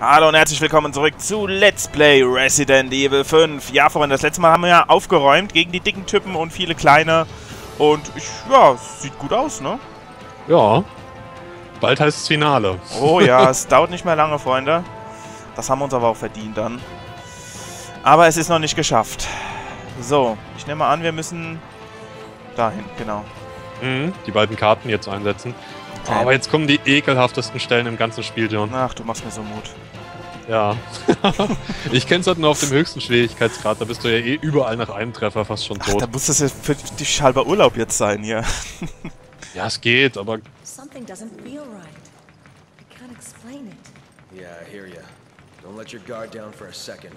Hallo und herzlich willkommen zurück zu Let's Play Resident Evil 5. Ja, Freunde, das letzte Mal haben wir ja aufgeräumt gegen die dicken Typen und viele kleine. Und ja, sieht gut aus, ne? Ja. Bald heißt es Finale. Oh ja, es dauert nicht mehr lange, Freunde. Das haben wir uns aber auch verdient dann. Aber es ist noch nicht geschafft. So, ich nehme an, wir müssen dahin, genau. Mhm, die beiden Karten jetzt einsetzen. Okay. Aber jetzt kommen die ekelhaftesten Stellen im ganzen Spiel, John. Ach, du machst mir so Mut. Ja. Ich kenn's halt nur auf dem höchsten Schwierigkeitsgrad, da bist du ja eh überall nach einem Treffer fast schon tot. Ach, da muss das ja für dich halber Urlaub jetzt sein hier. Ja, es geht, aber... Something doesn't feel right. I can't explain it. Yeah, I hear ya. Don't let your guard down for a second.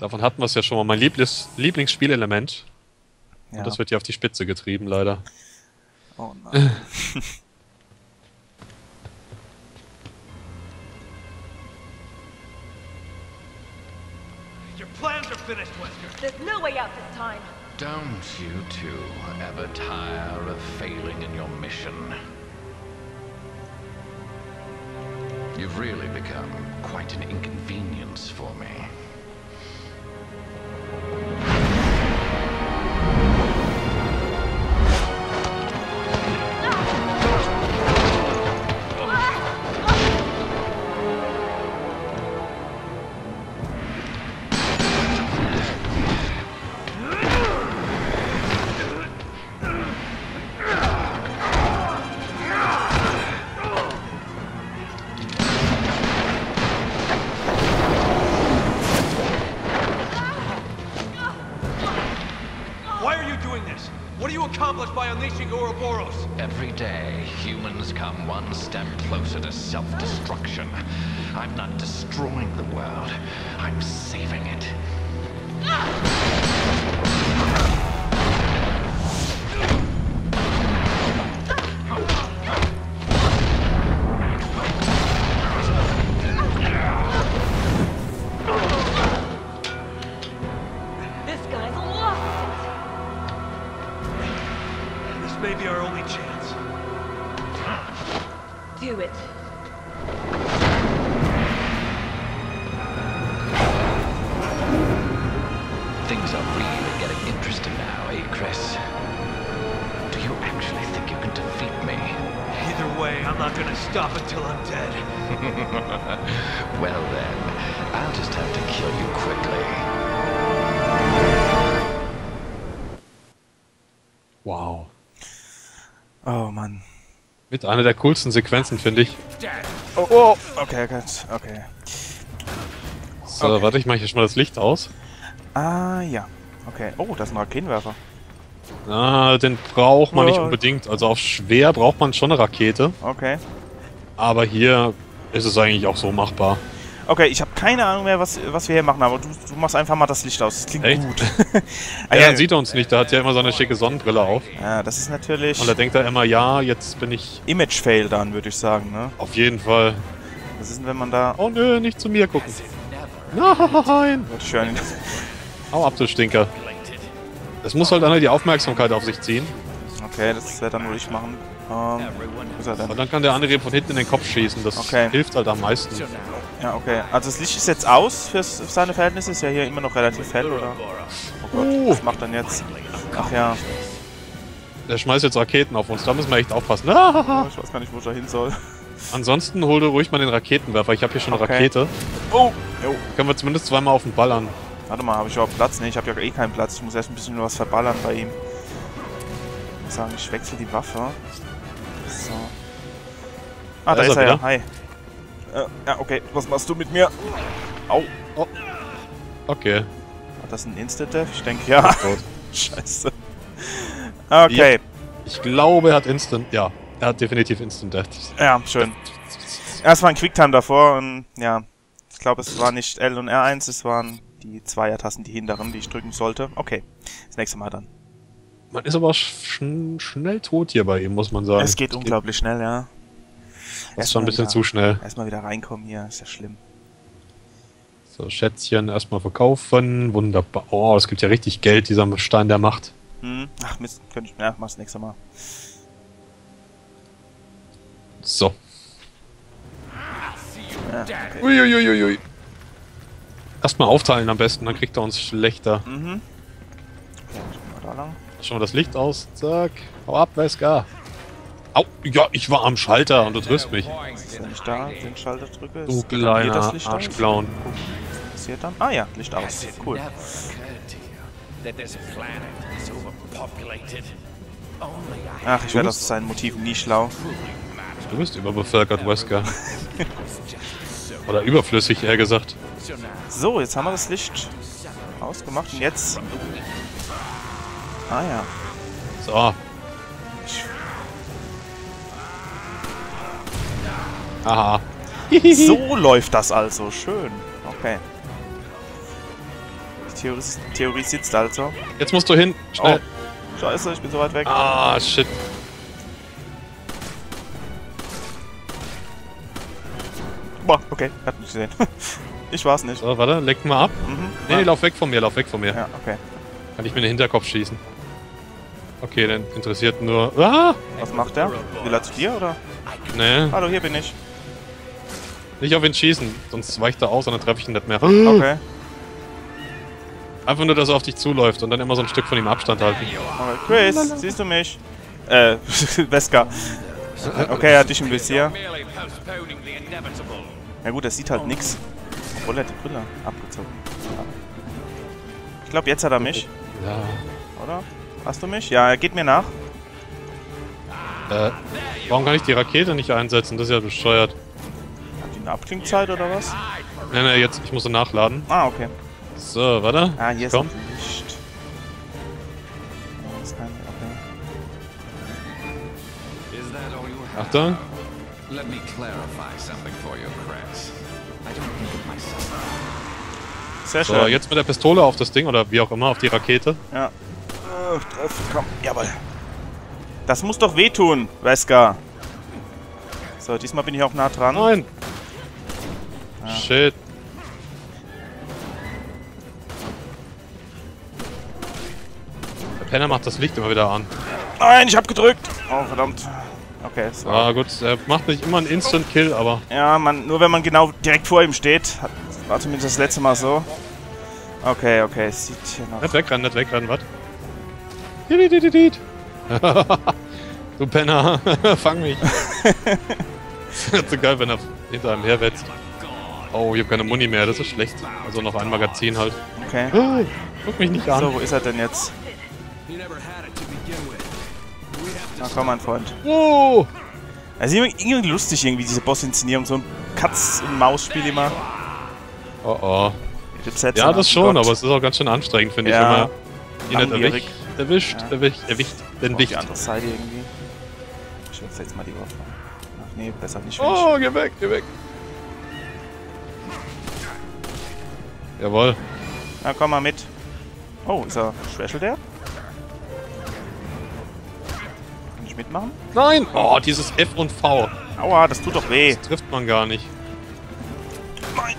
Davon hatten wir es ja schon mal. Mein Lieblingsspielelement. Ja. Und das wird ja auf die Spitze getrieben, leider. Oh nein. Your plans are finished, Wesker. There's no way out this time. Don't you two ever tire of failing in your mission? You've really become quite an inconvenience for me. What do you accomplish by unleashing Ouroboros? Every day, humans come one step closer to self-destruction. I'm not destroying the world, I'm saving it. Maybe our only chance. Do it. Things are really getting interesting now, eh, Chris? Do you actually think you can defeat me? Either way, I'm not gonna stop until I'm dead. Well then, I'll just have to kill you quickly. Wow. Oh Mann. Mit einer der coolsten Sequenzen, finde ich. Oh, oh, okay, okay. So, okay. Warte, ich mache hier schon mal das Licht aus. Ah, ja. Okay. Oh, das ist ein Raketenwerfer. Ah, den braucht man nicht unbedingt. Also auf schwer braucht man schon eine Rakete. Okay. Aber hier ist es eigentlich auch so machbar. Okay, ich habe keine Ahnung mehr, was wir hier machen, aber du machst einfach mal das Licht aus. Das klingt echt gut. Ah, ja, dann sieht er uns nicht, da hat ja immer so eine schicke Sonnenbrille auf. Ja, das ist natürlich... Und da denkt er immer, ja, jetzt bin ich... Image-Fail dann, würde ich sagen, ne? Auf jeden Fall. Was ist denn, wenn man da... Oh nö, nicht zu mir gucken. Nein! Schön. Hau ab, du Stinker. Das muss halt einer die Aufmerksamkeit auf sich ziehen. Okay, das werde dann nur ich machen. Wo ist er denn? Und dann kann der andere von hinten in den Kopf schießen, das hilft halt am meisten. Ja, okay. Also das Licht ist jetzt aus für seine Verhältnisse, ist ja hier immer noch relativ hell, oder? Oh Gott, was macht dann jetzt? Ach ja. Der schmeißt jetzt Raketen auf uns, da müssen wir echt aufpassen. Ah! Ich weiß gar nicht, wo ich da hin soll. Ansonsten hol du ruhig mal den Raketenwerfer, ich habe hier schon eine Rakete. Oh! Jo. Können wir zumindest zweimal auf den ballern. Warte mal, habe ich überhaupt Platz? Ne, ich habe ja eh keinen Platz, ich muss erst ein bisschen nur was verballern bei ihm. Ich würde sagen, ich wechsle die Waffe. So. Ah, da ist er ja. Hi. Ja, okay. Was machst du mit mir? Au. Oh. Okay. War das ein Insta-Death? Ich denke, ja. Scheiße. Okay. Ja, ich glaube, er hat Instant... Ja, er hat definitiv Instant-Death. Ja, schön. Erst war ein Quicktime davor und ja. Ich glaube, es war nicht L und R1, es waren die Zweiertasten, die hinteren, die ich drücken sollte. Okay. Das nächste Mal dann. Man ist aber schnell tot hier bei ihm, muss man sagen. Es geht unglaublich schnell, ja. Ist schon ein bisschen zu schnell. Erstmal wieder reinkommen hier, ist ja schlimm. So, Schätzchen erstmal verkaufen. Wunderbar. Oh, es gibt ja richtig Geld, dieser Stein der Macht. Hm. Ach Mist, könnte ich... Ja, mach's nächstes Mal. So. Uiuiuiui. Erstmal aufteilen am besten, dann kriegt er uns schlechter. Mhm. So, da lang. Schauen wir das Licht aus. Zack. Hau ab, Wesker. Au. Ja, ich war am Schalter und du triffst mich. Wenn ich da den Schalter drücke, du kleiner Arschclown. Passiert dann? Ah ja, Licht aus. Cool. Ach, ich werde aus seinen Motiven nie schlau. Du bist überbevölkert, Wesker. Oder überflüssig, eher gesagt. So, jetzt haben wir das Licht ausgemacht und jetzt... Ah ja. So. Aha. So läuft das also. Schön. Okay. Die Theorie sitzt also. Jetzt musst du hin. Schnell. Oh. Scheiße, ich bin so weit weg. Ah, shit. Boah, okay. Hat mich gesehen. Ich war's nicht. So, warte, lenk mal ab. Mhm. Nee, ah. Lauf weg von mir, lauf weg von mir. Ja, okay. Kann ich mir den Hinterkopf schießen? Okay, dann interessiert nur... Ah! Was macht er? Will er zu dir, oder? Nee. Hallo, hier bin ich. Nicht auf ihn schießen, sonst weicht er aus und dann treffe ich ihn nicht mehr. Okay. Einfach nur, dass er auf dich zuläuft und dann immer so ein Stück von ihm Abstand halten. Okay, Chris, siehst du mich? Wesker. Okay, er hat dich im Visier. Ja gut, er sieht halt nix. Obwohl er die Brille abgezogen hat. Ich glaube, jetzt hat er mich. Ja. Oder? Hast du mich? Ja, er geht mir nach. Warum kann ich die Rakete nicht einsetzen? Das ist ja bescheuert. Hat die eine Abklingzeit oder was? Ne, ne, jetzt. Ich muss so nachladen. Ah, okay. So, warte. Ah, hier ist ein Licht. Achtung. Sehr schön. So, jetzt mit der Pistole auf das Ding oder wie auch immer, auf die Rakete. Ja. Komm, jawohl. Das muss doch wehtun, Wesker. So, diesmal bin ich auch nah dran. Nein. Ja. Shit. Penner macht das Licht immer wieder an. Nein, ich hab gedrückt! Oh, verdammt. Okay, so. Ah, gut, er macht nicht immer einen Instant-Kill, aber... Ja, man, nur wenn man genau direkt vor ihm steht. War zumindest das letzte Mal so. Okay, okay, es sieht hier noch... nicht wegrennen, was? Du Penner, fang mich. Das ist so geil, wenn er hinter einem herwetzt. Oh, ich hab keine Muni mehr, das ist schlecht. Also noch ein Magazin halt. Okay. Oh, guck mich nicht an. So, wo ist er denn jetzt? Na komm, mein Freund. Oh! Also irgendwie lustig, irgendwie diese Boss-Inszenierung. So ein Katz-und-Maus-Spiel immer. Oh oh. Ja, das schon, aber es ist auch ganz schön anstrengend, finde ich. Ja. Wenn man ihn nicht erwischt, wenn dich an. Seite irgendwie. Ich wechsle jetzt mal die Waffe. Ach nee, besser nicht. Oh, geh weg, geh weg. Jawohl. Na komm mal mit. Oh, ist er special der? Mitmachen? Nein! Oh, dieses F und V. Aua, das tut doch weh. Das trifft man gar nicht. Nein!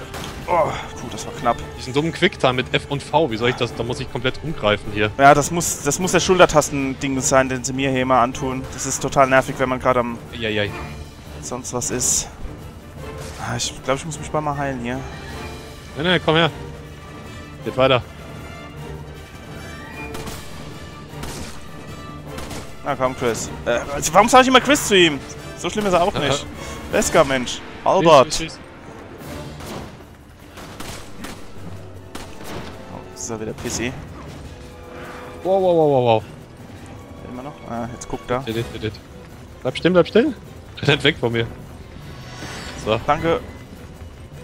Oh, puh, das war knapp. Diesen dummen Quicktime mit F und V, wie soll ich das? Da muss ich komplett umgreifen hier. Ja, das muss der Schultertasten-Ding sein, den sie mir hier immer antun. Das ist total nervig, wenn man gerade am... Eieiei. Sonst was ist. Ich glaube, ich muss mich mal heilen hier. Nein, nein, komm her. Geht weiter. Na komm, Chris. Warum sage ich immer Chris zu ihm? So schlimm ist er auch nicht. Wesker, Mensch. Albert. Schieß. Oh, das ist er wieder pissy. Wow, wow, wow, wow, wow. Immer noch? Ah, jetzt guckt er. Bleib still, bleib still. Rennt weg von mir. So. Danke.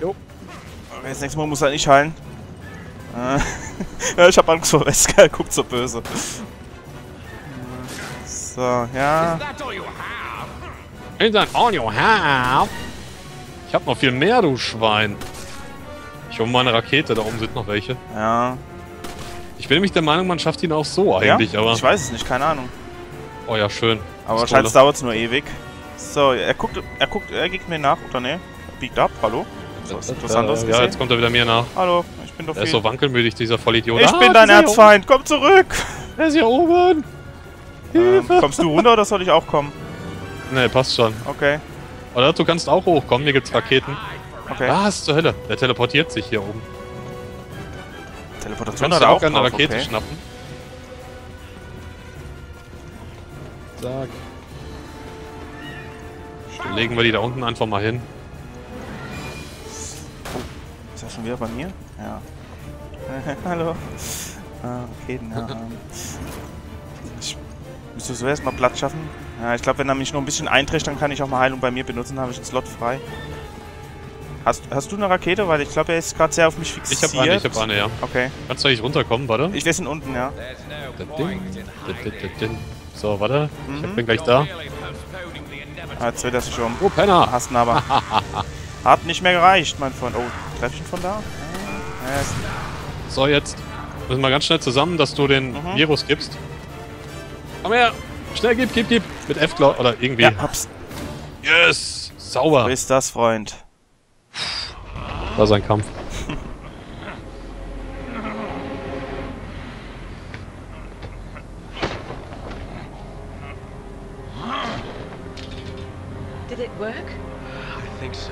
Jo. Okay, das nächste Mal muss er nicht heilen. Ich hab Angst vor Wesker, er guckt so böse. So, ja. Is that all you have? Ich hab noch viel mehr, du Schwein. Ich hole meine Rakete, da oben sind noch welche. Ja. Ich bin nämlich der Meinung, man schafft ihn auch so eigentlich, ja? Aber... Ich weiß es nicht, keine Ahnung. Oh ja, schön. Aber wahrscheinlich dauert es nur ewig. So, er geht mir nach, oder ne? Biegt ab, hallo? So, ist interessantes gesehen. Ja, jetzt kommt er wieder mir nach. Hallo, ich bin doch... Er ist so wankelmütig, dieser Vollidiot. Ich bin dein Erzfeind, komm zurück! Er ist hier oben! Kommst du runter oder soll ich auch kommen? Ne, passt schon. Okay. Oder du kannst auch hochkommen, hier gibt's Raketen. Okay. Was zur Hölle? Der teleportiert sich hier oben. Teleportation hat er auch eine Rakete schnappen. Zack. Dann legen wir die da unten einfach mal hin. Oh, ist das schon wieder bei mir? Ja. Hallo. Okay, na. Ich müsste so erstmal Platz schaffen. Ja, ich glaube, wenn er mich noch ein bisschen einträgt, dann kann ich auch mal Heilung bei mir benutzen. Dann habe ich einen Slot frei. Hast du eine Rakete? Weil ich glaube, er ist gerade sehr auf mich fixiert. Ich hab eine, ja. Okay. Kannst du eigentlich runterkommen, warte? Wir sind unten, ja. So, warte. Mhm. Ich bin gleich da. Ah, jetzt dreht er sich um. Oh, Penner! Hast ihn aber. Hat nicht mehr gereicht, mein Freund. Oh, treff ich ihn von da? Yes. So, jetzt müssen wir ganz schnell zusammen, dass du den Virus gibst. Komm her! Schnell, gib! Mit F, glaub, oder irgendwie. Ja, hab's. Yes! Sauber! Wo ist das, Freund? War sein Kampf. Did it work? I think so.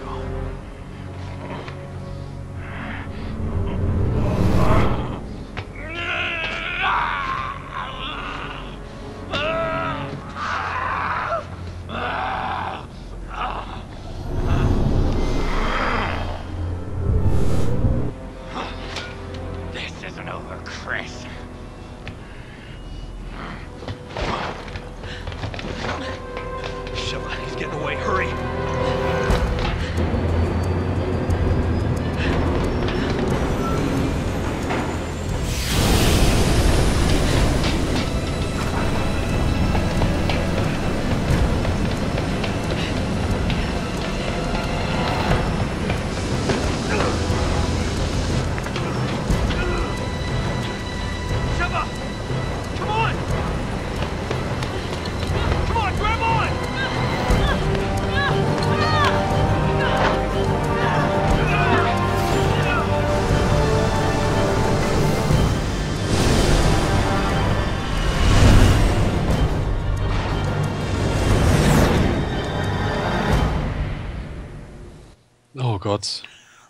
Gott.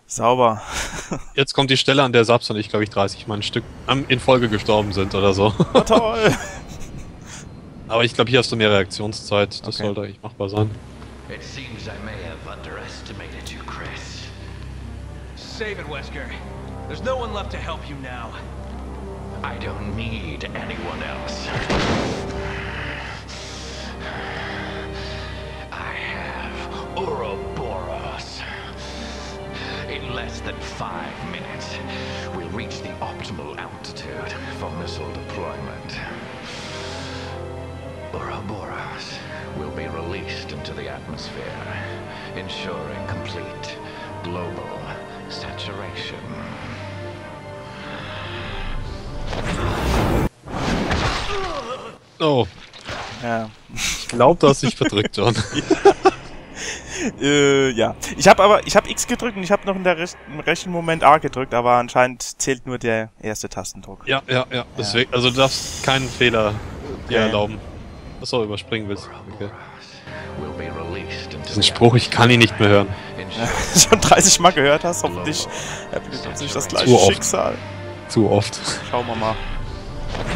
Sauber. Jetzt kommt die Stelle, an der Saps und ich, glaube ich, 30 Mal ein Stück in Folge gestorben sind oder so. Oh, toll! Aber ich glaube, hier hast du mehr Reaktionszeit. Das sollte eigentlich machbar sein. It seems I may have underestimated you, Chris. Save it, Wesker. There's no one left to help you now. I don't need anyone else. I have Ouroboros. In less than 5 minutes, we'll reach the optimal altitude for missile deployment. Ouroboros will be released into the atmosphere, ensuring complete global saturation. Oh. Ja. Ich glaube, du hast dich verdrückt, John. Ja. Ich hab X gedrückt und ich habe noch in der rechten Moment A gedrückt, aber anscheinend zählt nur der erste Tastendruck. Ja. Deswegen, also du darfst keinen Fehler dir erlauben. Achso, überspringen willst. Okay. Diesen Spruch, ich kann ihn nicht mehr hören. Schon 30 Mal gehört hast, hoffentlich erblickst du nicht das gleiche Schicksal. Zu oft. Schauen wir mal.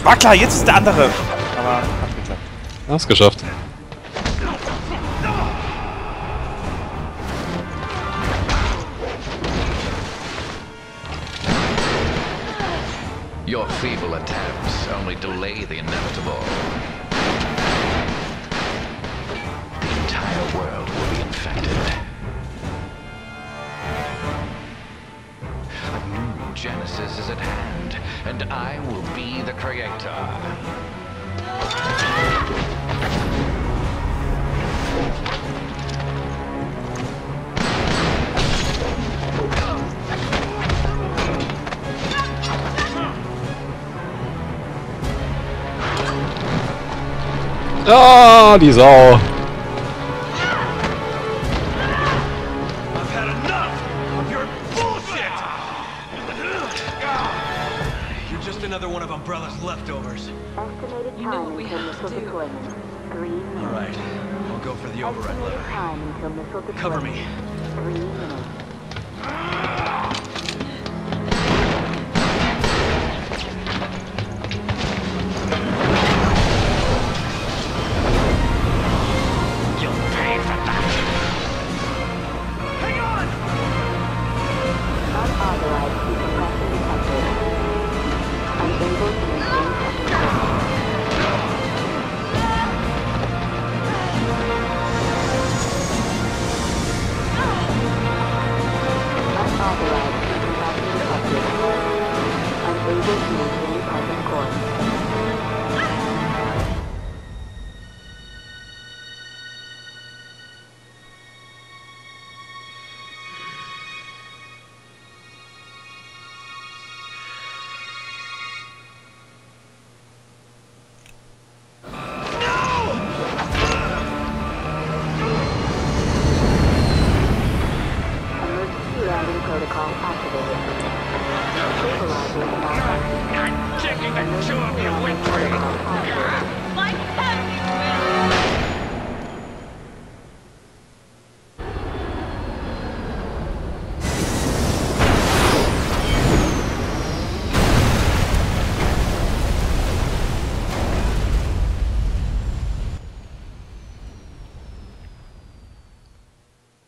War klar, jetzt ist der andere. Aber hat geklappt. Hast geschafft. Your feeble attempts only delay the inevitable. The entire world will be infected. A new genesis is at hand, and I will be the creator. Ah, oh, die Sau.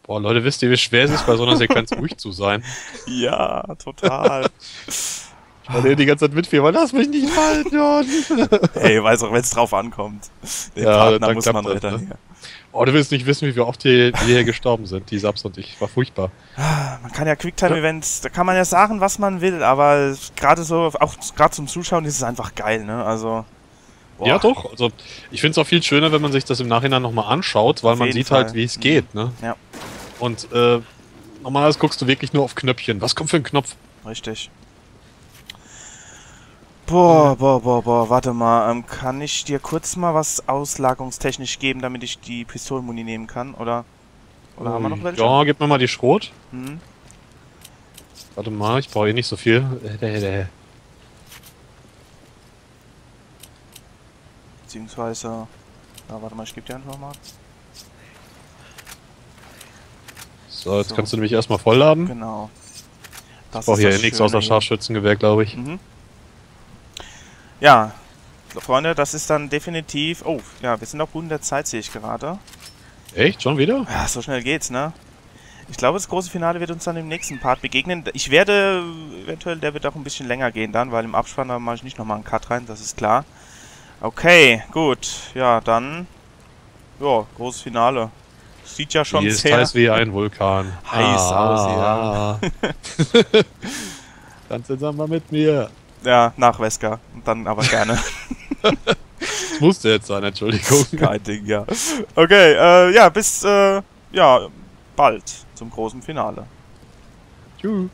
Boah, Leute, wisst ihr, wie schwer es ist, bei so einer Sequenz ruhig zu sein? Ja, total. Ich wollte die ganze Zeit mitfiebern, lass mich nicht fallen, John. Ey, weiß auch, wenn es drauf ankommt. Den Partner muss man retten. Ne? Oh, du willst nicht wissen, wie wir oft hier gestorben sind, die Saps und ich. War furchtbar. Man kann ja Quicktime-Events, da kann man ja sagen, was man will, aber gerade so, auch gerade zum Zuschauen, ist es einfach geil, ne? Also... Boah. Ja, doch. Also, ich finde es auch viel schöner, wenn man sich das im Nachhinein nochmal anschaut, weil man sieht halt, wie es geht, ne? Ja. Und normalerweise guckst du wirklich nur auf Knöpfchen. Was kommt für ein Knopf? Richtig. Boah, warte mal. Kann ich dir kurz mal was auslagerungstechnisch geben, damit ich die Pistolenmuni nehmen kann? Oder haben wir noch welche? Ja, gib mir mal die Schrot. Hm. Warte mal, ich brauche hier nicht so viel. Beziehungsweise... Ja, warte mal, ich gebe dir einfach mal. So, jetzt kannst du nämlich erstmal vollladen. Genau. Das ich brauche hier nichts außer Scharfschützengewehr, glaube ich. Mhm. Ja, Freunde, das ist dann definitiv... Oh, ja, wir sind auch gut in der Zeit, sehe ich gerade. Echt? Schon wieder? Ja, so schnell geht's, ne? Ich glaube, das große Finale wird uns dann im nächsten Part begegnen. Ich werde... Eventuell, der wird auch ein bisschen länger gehen dann, weil im Abspann, da mache ich nicht nochmal einen Cut rein, das ist klar. Okay, gut. Ja, dann... Ja, großes Finale. Sieht ja schon sehr heiß wie ein Vulkan. Heiß aus, ja. Dann zusammen mit mir. Ja, nach Wesker. Und dann aber gerne. Das musste jetzt sein, Entschuldigung. Kein Ding, ja. Okay, ja, bis bald zum großen Finale. Tschüss.